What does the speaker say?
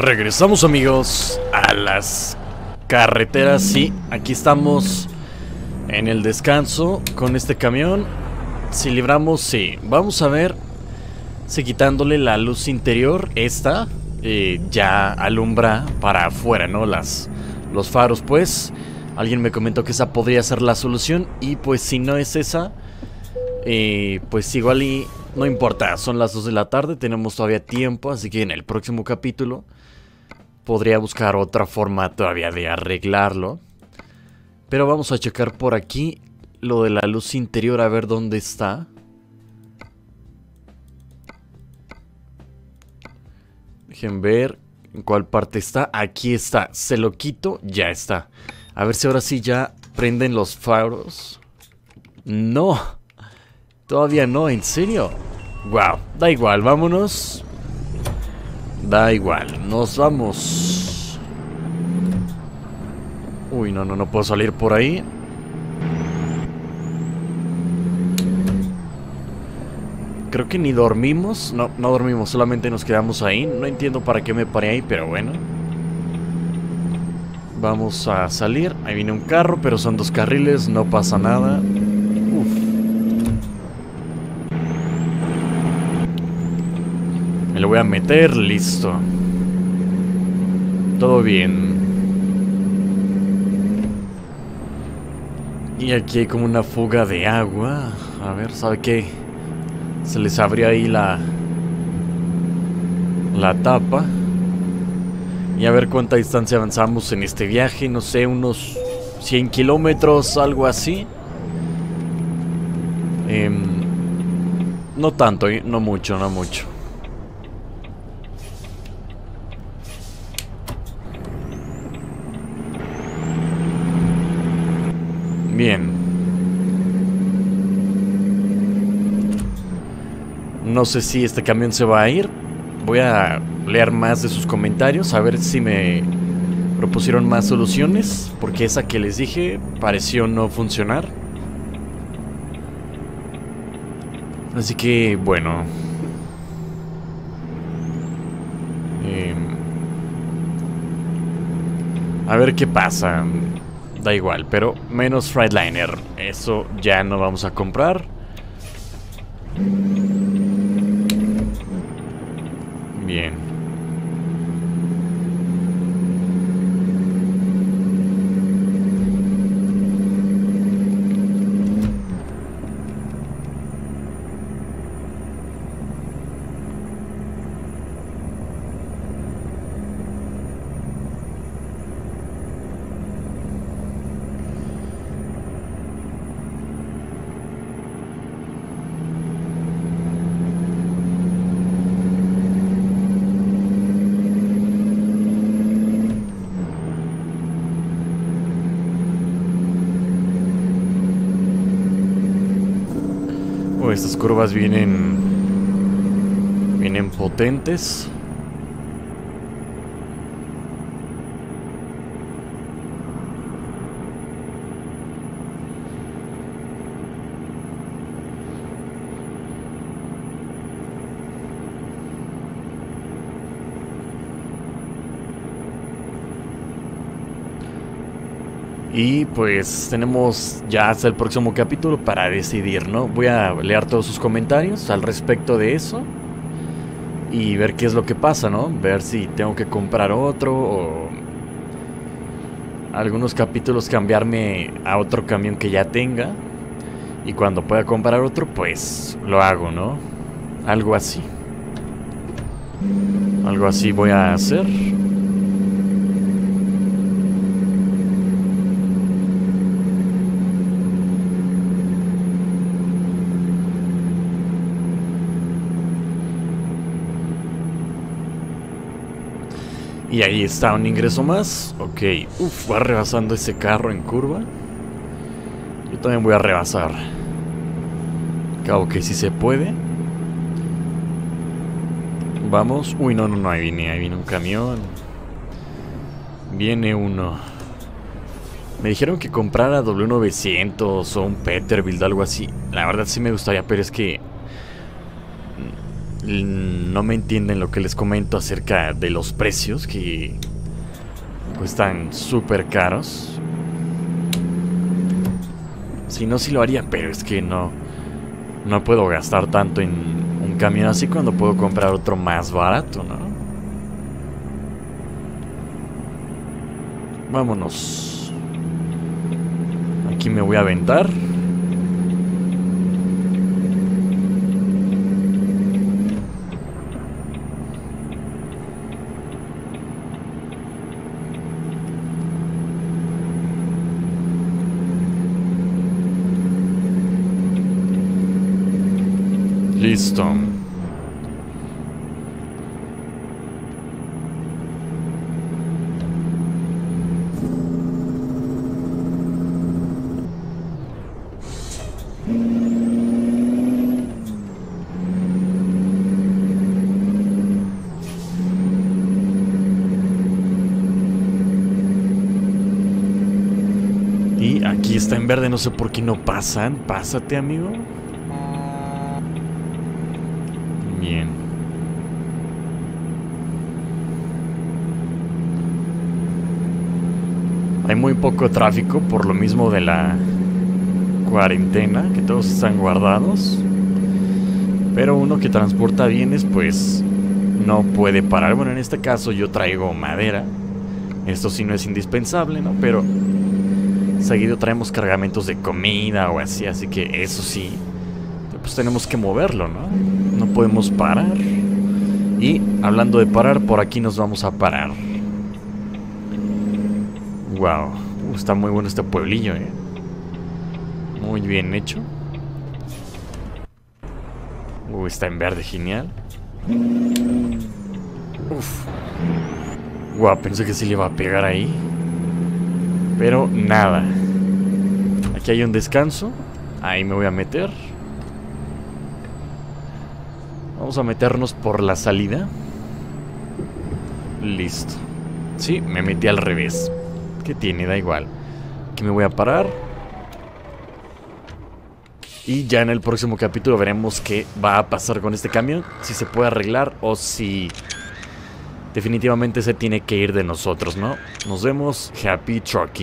Regresamos, amigos, a las carreteras. Sí, aquí estamos en el descanso con este camión. Si libramos, sí. Vamos a ver si quitándole la luz interior, esta ya alumbra para afuera, ¿no? Los faros, pues. Alguien me comentó que esa podría ser la solución. Y pues si no es esa, pues igual y no importa. Son las 2 de la tarde, tenemos todavía tiempo. Así que en el próximo capítulo podría buscar otra forma todavía de arreglarlo. Pero vamos a checar por aquí lo de la luz interior, a ver dónde está. Dejen ver en cuál parte está. Aquí está, se lo quito, ya está. A ver si ahora sí ya prenden los faros. No, todavía no, ¿en serio? Wow, da igual, vámonos. Da igual, nos vamos. Uy, no puedo salir por ahí. Creo que ni dormimos. No dormimos, solamente nos quedamos ahí. No entiendo para qué me paré ahí, pero bueno. Vamos a salir. Ahí viene un carro, pero son 2 carriles. No pasa nada. Uf. Me lo voy a meter. Listo. Todo bien. Y aquí hay como una fuga de agua. A ver, ¿sabe qué? Se les abría ahí la tapa. Y a ver cuánta distancia avanzamos en este viaje. No sé, unos 100 kilómetros, algo así. No tanto, no mucho. Bien. No sé si este camión se va a ir. Voy a leer más de sus comentarios, a ver si me propusieron más soluciones, porque esa que les dije pareció no funcionar. Así que, bueno, a ver qué pasa. Da igual, pero menos Freightliner. Eso ya no vamos a comprar. Bien. Estas curvas vienen potentes. Y pues tenemos ya hasta el próximo capítulo para decidir, ¿no? Voy a leer todos sus comentarios al respecto de eso y ver qué es lo que pasa, ¿no? Ver si tengo que comprar otro o algunos capítulos cambiarme a otro camión que ya tenga. Y cuando pueda comprar otro, pues lo hago, ¿no? Algo así. Algo así voy a hacer. Y ahí está, un ingreso más. Ok, uff, va rebasando ese carro en curva. Yo también voy a rebasar. Cabo que sí se puede. Vamos. Uy, no, ahí viene un camión. Viene uno. Me dijeron que comprara W900 o un Peterbilt, algo así. La verdad sí me gustaría, pero es que no me entienden lo que les comento acerca de los precios, que cuestan súper caros. Si no, sí lo haría, pero es que no puedo gastar tanto en un camión así cuando puedo comprar otro más barato, ¿no? Vámonos. Aquí me voy a aventar. Listo. Y aquí está en verde, no sé por qué no pasan. Pásate, amigo. Hay muy poco tráfico por lo mismo de la cuarentena, que todos están guardados. Pero uno que transporta bienes pues no puede parar. Bueno, en este caso yo traigo madera. Esto sí no es indispensable, ¿no? Pero seguido traemos cargamentos de comida o así. Así que eso sí, pues tenemos que moverlo, ¿no? No podemos parar. Y hablando de parar, por aquí nos vamos a parar. Wow, está muy bueno este pueblillo, ¿eh? Muy bien hecho. Está en verde, genial. Uf. Wow, pensé que sí le iba a pegar ahí, pero nada. Aquí hay un descanso. Ahí me voy a meter. Vamos a meternos por la salida. Listo. Sí, me metí al revés. Que tiene, da igual. Aquí me voy a parar. Y ya en el próximo capítulo veremos qué va a pasar con este camión, si se puede arreglar o si definitivamente se tiene que ir de nosotros, ¿no? Nos vemos. Happy trucking.